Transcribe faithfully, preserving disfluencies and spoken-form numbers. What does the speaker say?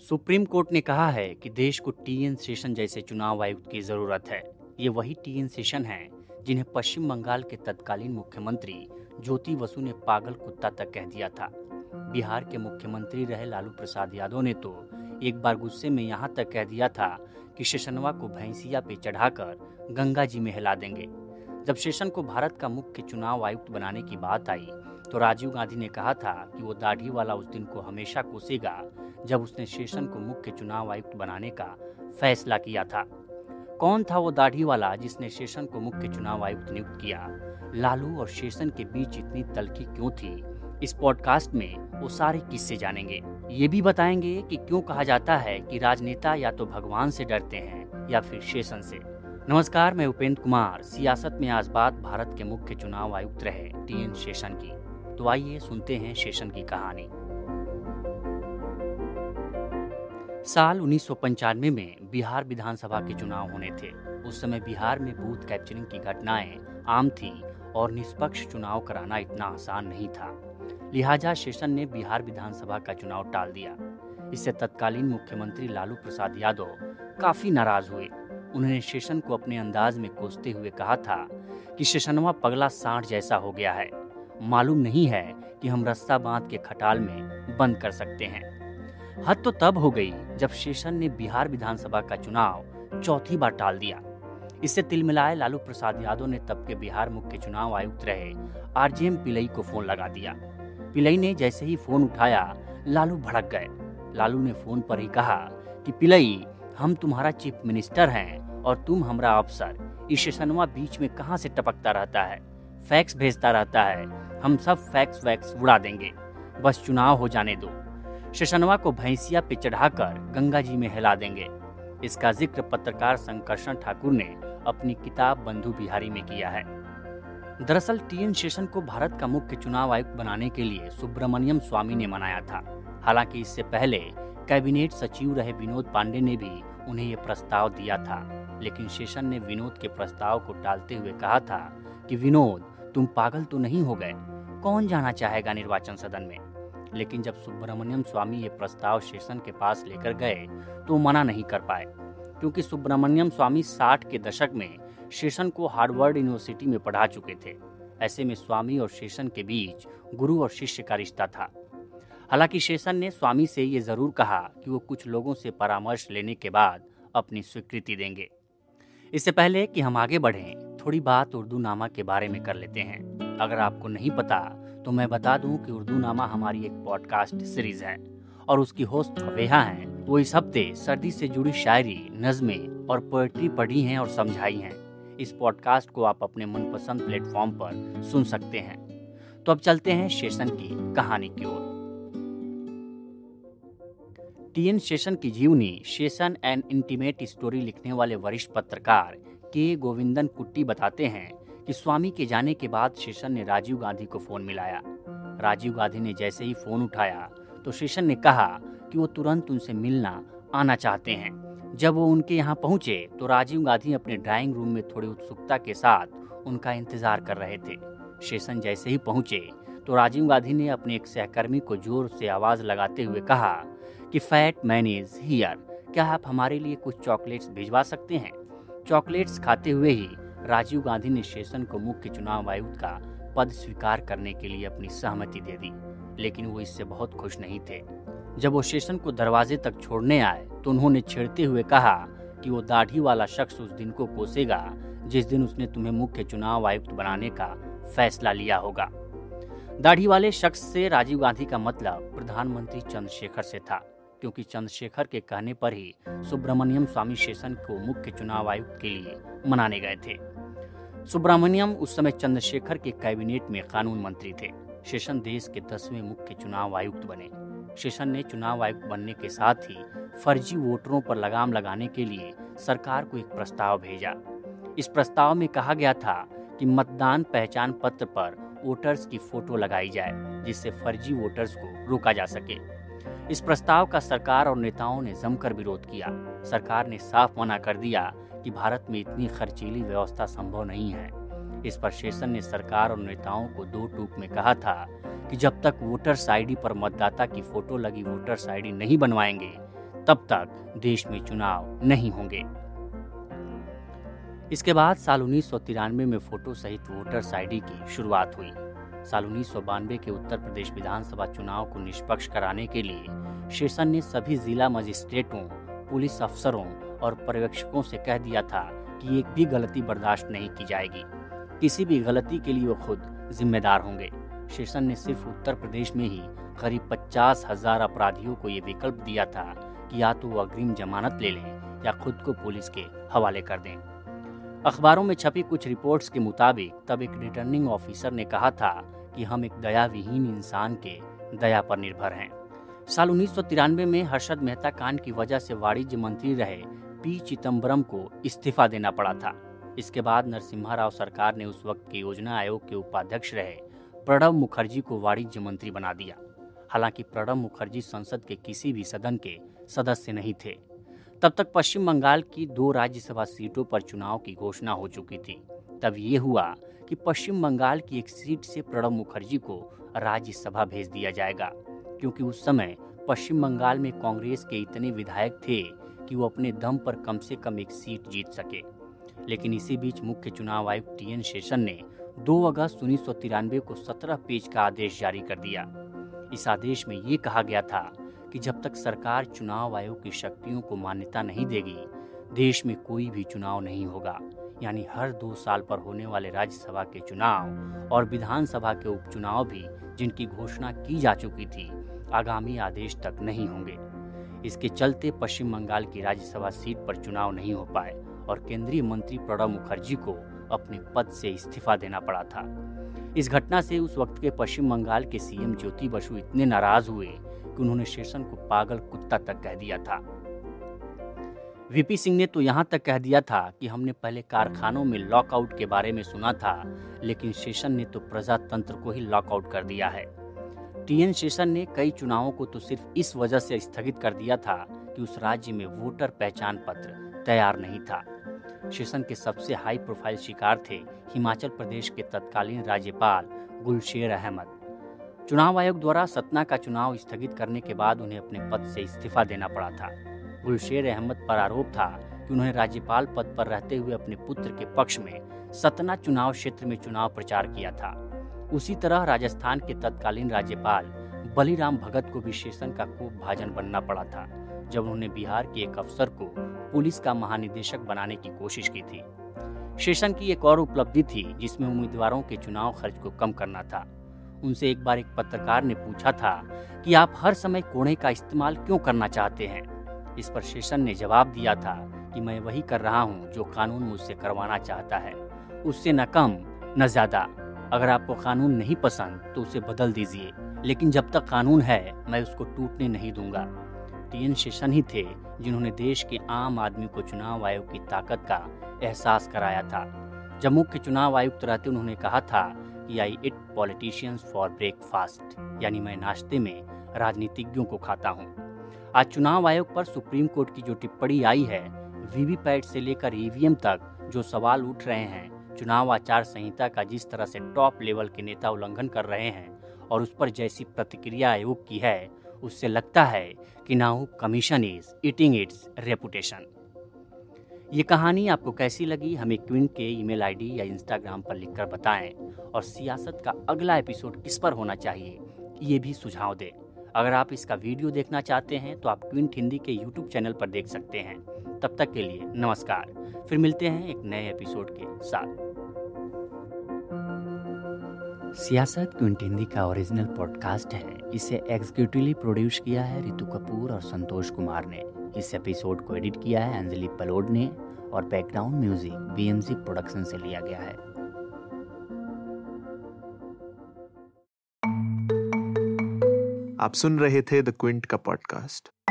Supreme court ने कहा है कि देश को टीएन शेषन जैसे चुनाव आयुक्त की जरूरत है। ये वही टीएन शेषन है जिन्हें पश्चिम बंगाल के तत्कालीन मुख्यमंत्री ज्योति बसु ने पागल कुत्ता तक कह दिया था। बिहार के मुख्यमंत्री रहे लालू प्रसाद यादव ने तो एक बार गुस्से में यहाँ तक कह दिया था कि शेषनवा को भैंसिया पे चढ़ाकर गंगा जी में हिला देंगे। जब शेषन को भारत का मुख्य चुनाव आयुक्त बनाने की बात आई तो राजीव गांधी ने कहा था कि वो दाढ़ी वाला उस दिन को हमेशा कोसेगा जब उसने शेषन को मुख्य चुनाव आयुक्त बनाने का फैसला किया था। कौन था वो दाढ़ी वाला जिसने शेषन को मुख्य चुनाव आयुक्त नियुक्त किया? लालू और शेषन के बीच इतनी तल्खी क्यों थी? इस पॉडकास्ट में वो सारे किस्से जानेंगे। ये भी बताएंगे कि क्यों कहा जाता है कि राजनेता या तो भगवान से डरते हैं या फिर शेषन से। नमस्कार, मैं उपेंद्र कुमार। सियासत में आज बात भारत के मुख्य चुनाव आयुक्त रहे टीएन शेषन की। तो आइए सुनते हैं शेषन की कहानी। साल उन्नीस सौ पंचानवे में बिहार विधानसभा के चुनाव होने थे। उस समय बिहार में बूथ कैप्चरिंग की घटनाएं आम थी और निष्पक्ष चुनाव कराना इतना आसान नहीं था। लिहाजा शेषन ने बिहार विधानसभा का चुनाव टाल दिया। इससे तत्कालीन मुख्यमंत्री लालू प्रसाद यादव काफी नाराज हुए। उन्होंने शेषन को अपने अंदाज में कोसते हुए कहा था कि शेषनवा पगला सांड जैसा हो गया है, मालूम नहीं है कि हम रस्सा बांध के खटाल में बंद कर सकते हैं। हद तो तब हो गई जब शेषन ने बिहार विधानसभा का चुनाव चौथी बार टाल दिया। इससे तिलमिलाए लालू प्रसाद यादव ने तब के बिहार मुख्य चुनाव आयुक्त रहे आरजेएम पिलई को फोन लगा दिया। पिलई ने जैसे ही फोन उठाया लालू भड़क गए। लालू ने फोन पर ही कहा कि पिलई, हम तुम्हारा चीफ मिनिस्टर हैं और तुम हमरा अफसर। इस शेषनवा बीच में कहाँ से टपकता रहता है, फैक्स भेजता रहता है, हम सब फैक्स वैक्स उड़ा देंगे, बस चुनाव हो जाने दो। शेषनवा को भैंसिया पे चढ़ाकर गंगा जी में हिला देंगे। इसका जिक्र पत्रकार शंकरन ठाकुर ने अपनी किताब बंधु बिहारी में किया है। दरअसल टीएन शेषन को भारत का मुख्य चुनाव आयुक्त बनाने के लिए सुब्रमण्यम स्वामी ने मनाया था। हालांकि इससे पहले कैबिनेट सचिव रहे विनोद पांडे ने भी उन्हें यह प्रस्ताव दिया था, लेकिन शेषन ने विनोद के प्रस्ताव को टालते हुए कहा था कि विनोद, तुम पागल तो नहीं हो गए, कौन जाना चाहेगा निर्वाचन सदन में। लेकिन जब सुब्रमण्यम स्वामी ये प्रस्ताव शेषन के पास लेकर गए तो मना नहीं कर पाए, क्योंकि सुब्रमण्यम स्वामी साठ के दशक में शेषन को हार्वर्ड यूनिवर्सिटी में पढ़ा चुके थे। ऐसे में स्वामी और शेषन के बीच गुरु और शिष्य का रिश्ता था। हालांकि शेषन ने स्वामी से ये जरूर कहा कि वो कुछ लोगों से परामर्श लेने के बाद अपनी स्वीकृति देंगे। इससे पहले कि हम आगे बढ़ें, थोड़ी बात उर्दू नामा के बारे में कर लेते हैं। अगर आपको नहीं पता तो मैं बता दूं कि उर्दू नामा हमारी एक पॉडकास्ट सीरीज है और उसकी होस्ट फवेहा हैं। वो इस हफ्ते सर्दी से जुड़ी शायरी, नज़में और पोएट्री पढ़ी हैं और समझाई हैं। इस पॉडकास्ट को आप अपने मनपसंद प्लेटफॉर्म पर सुन सकते हैं। तो अब चलते हैं शेषन की कहानी की ओर। टीएन शेषन की जीवनी शेषन एंड इंटीमेट स्टोरी लिखने वाले वरिष्ठ पत्रकार के गोविंदन कुट्टी बताते हैं कि स्वामी के जाने के बाद शेषन ने राजीव गांधी को फोन मिलाया। राजीव गांधी ने जैसे ही फोन उठाया तो शेषन ने कहा कि वो तुरंत उनसे मिलना आना चाहते हैं। जब वो उनके यहाँ पहुँचे तो राजीव गांधी अपने ड्राइंग रूम में थोड़ी उत्सुकता के साथ उनका इंतजार कर रहे थे। शेषन जैसे ही पहुँचे तो राजीव गांधी ने अपने एक सहकर्मी को जोर से आवाज़ लगाते हुए कहा कि फैट मैन इज हियर, क्या आप हमारे लिए कुछ चॉकलेट्स भिजवा सकते हैं। चॉकलेट्स खाते हुए ही राजीव गांधी ने शेषन को मुख्य चुनाव आयुक्त का पद स्वीकार करने के लिए अपनी सहमति दे दी, लेकिन वो इससे बहुत खुश नहीं थे। जब वो शेषन को दरवाजे तक छोड़ने आए तो उन्होंने छेड़ते हुए कहा कि वो दाढ़ी वाला शख्स उस दिन को कोसेगा जिस दिन उसने तुम्हें मुख्य चुनाव आयुक्त बनाने का फैसला लिया होगा। दाढ़ी वाले शख्स से राजीव गांधी का मतलब प्रधानमंत्री चंद्रशेखर से था, क्योंकि चंद्रशेखर के कहने पर ही सुब्रमण्यम स्वामी शेषन को मुख्य चुनाव आयुक्त के लिए मनाने गए थे। सुब्रमण्यम उस समय चंद्रशेखर के कैबिनेट में कानून मंत्री थे। शेषन देश के दसवें मुख्य चुनाव आयुक्त बने। शेषन ने चुनाव आयुक्त बनने के साथ ही फर्जी वोटरों पर लगाम लगाने के लिए सरकार को एक प्रस्ताव भेजा। इस प्रस्ताव में कहा गया था कि मतदान पहचान पत्र पर वोटर्स की फोटो लगाई जाए, जिससे फर्जी वोटर्स को रोका जा सके। इस प्रस्ताव का सरकार और नेताओं ने जमकर विरोध किया। सरकार ने साफ मना कर दिया कि भारत में इतनी खर्चीली व्यवस्था संभव नहीं है। इस पर शेषन ने सरकार और नेताओं को दो टूक में कहा था कि जब तक वोटर्स आईडी पर मतदाता की फोटो लगी वोटर्स आईडी नहीं बनवाएंगे तब तक देश में चुनाव नहीं होंगे। इसके बाद साल उन्नीस सौ तिरानवे में फोटो सहित वोटर्स आईडी की शुरुआत हुई। साल उन्नीस सौ बानवे के उत्तर प्रदेश विधानसभा चुनाव को निष्पक्ष कराने के लिए शेषन ने सभी जिला मजिस्ट्रेटों, पुलिस अफसरों और पर्यवेक्षकों से कह दिया था कि एक भी गलती बर्दाश्त नहीं की जाएगी, किसी भी गलती के लिए वो खुद जिम्मेदार होंगे। शेषन ने सिर्फ उत्तर प्रदेश में ही करीब पचास हजार अपराधियों को ये विकल्प दिया था कि या तो वो अग्रिम जमानत ले लें या खुद को पुलिस के हवाले कर दें। अखबारों में छपी कुछ रिपोर्ट्स के मुताबिक तब एक रिटर्निंग ऑफिसर ने कहा था कि हम एक दया विहीन इंसान के दया पर निर्भर हैं। साल उन्नीस सौ तिरानवे में हर्षद मेहता कांड की वजह से वाणिज्य मंत्री रहे पी चिदम्बरम को इस्तीफा देना पड़ा था। इसके बाद नरसिम्हा राव सरकार ने उस वक्त के योजना आयोग के उपाध्यक्ष रहे प्रणब मुखर्जी को वाणिज्य मंत्री बना दिया। हालांकि प्रणब मुखर्जी संसद के किसी भी सदन के सदस्य नहीं थे। तब तक पश्चिम बंगाल की दो राज्यसभा सीटों पर चुनाव की घोषणा हो चुकी थी। तब ये हुआ कि पश्चिम बंगाल की एक सीट से प्रणब मुखर्जी को राज्यसभा भेज दिया जाएगा, क्योंकि उस समय पश्चिम बंगाल में कांग्रेस के इतने विधायक थे कि वो अपने दम पर कम से कम एक सीट जीत सके। लेकिन इसी बीच मुख्य चुनाव आयुक्त टीएन शेषन ने दो अगस्त उन्नीस सौ तिरानवे को सत्रह पेज का आदेश जारी कर दिया। इस आदेश में ये कहा गया था कि जब तक सरकार चुनाव आयोग की शक्तियों को मान्यता नहीं देगी, देश में कोई भी चुनाव नहीं होगा, यानी हर दो साल पर होने वाले राज्यसभा के चुनाव और विधानसभा के उपचुनाव भी, जिनकी घोषणा की जा चुकी थी, आगामी आदेश तक नहीं होंगे। इसके चलते पश्चिम बंगाल की राज्यसभा सीट पर चुनाव नहीं हो पाए और केंद्रीय मंत्री प्रणब मुखर्जी को अपने पद से इस्तीफा देना पड़ा था। इस घटना से उस वक्त के पश्चिम बंगाल के सीएम ज्योति बसु इतने नाराज हुए कि उन्होंने शेषन को पागल कुत्ता तक कह दिया था। वीपी सिंह ने तो यहाँ तक कह दिया था कि हमने पहले कारखानों में लॉकआउट के बारे में सुना था, लेकिन शेषन ने तो प्रजातंत्र को ही लॉकआउट कर दिया है। टीएन शेषन ने कई चुनावों को तो सिर्फ इस वजह से स्थगित कर दिया था कि उस राज्य में वोटर पहचान पत्र तैयार नहीं था। शेषन के सबसे हाई प्रोफाइल शिकार थे हिमाचल प्रदेश के तत्कालीन राज्यपाल गुलशेर अहमद। चुनाव आयोग द्वारा सतना का चुनाव स्थगित करने के बाद उन्हें अपने पद से इस्तीफा देना पड़ा था। गुलशेर अहमद पर आरोप था कि उन्हें राज्यपाल पद पर रहते हुए अपने पुत्र के पक्ष में सतना चुनाव क्षेत्र में चुनाव प्रचार किया था। उसी तरह राजस्थान के तत्कालीन राज्यपाल बलीराम भगत को भी शेषन का खूब भाजन बनना पड़ा था, जब उन्होंने बिहार के एक अफसर को पुलिस का महानिदेशक बनाने की कोशिश की थी। शेषन की एक और उपलब्धि थी जिसमें उम्मीदवारों के चुनाव खर्च को कम करना था। उनसे एक बार एक पत्रकार ने पूछा था कि आप हर समय कोड़े का इस्तेमाल क्यों करना चाहते हैं। इस पर शेषन ने जवाब दिया था कि मैं वही कर रहा हूं जो कानून मुझसे करवाना चाहता है, उससे न कम न ज्यादा। अगर आपको कानून नहीं पसंद तो उसे बदल दीजिए, लेकिन जब तक कानून है मैं उसको टूटने नहीं दूंगा। टीएन शेषन ही थे जिन्होंने देश के आम आदमी को चुनाव आयोग की ताकत का एहसास कराया था। जब मुख्य चुनाव आयुक्त रहते उन्होंने कहा था कि I eat politicians for breakfast, यानी मैं नाश्ते में राजनीतिज्ञों को खाता हूं। आज चुनाव आयोग पर सुप्रीम कोर्ट की जो टिप्पणी आई है, वीवीपैट से लेकर ईवीएम तक जो सवाल उठ रहे हैं, चुनाव आचार संहिता का जिस तरह से टॉप लेवल के नेता उल्लंघन कर रहे हैं और उस पर जैसी प्रतिक्रिया आयोग की है, उससे लगता है कि now commission is eating its reputation. ये कहानी आपको कैसी लगी हमें क्विंट के ईमेल आईडी या इंस्टाग्राम पर लिखकर बताएं, और सियासत का अगला एपिसोड किस पर होना चाहिए ये भी सुझाव दें। अगर आप इसका वीडियो देखना चाहते हैं तो आप क्विंट हिंदी के यूट्यूब चैनल पर देख सकते हैं। तब तक के लिए नमस्कार, फिर मिलते हैं एक नए एपिसोड के साथ। सियासत क्विंट हिंदी का ओरिजिनल पॉडकास्ट है। इसे एग्जीक्यूटिवली प्रोड्यूस किया है रितु कपूर और संतोष कुमार ने। इस एपिसोड को एडिट किया है अंजलि पलोड ने और बैकग्राउंड म्यूजिक बीएमजी प्रोडक्शन से लिया गया है। आप सुन रहे थे द क्विंट का पॉडकास्ट।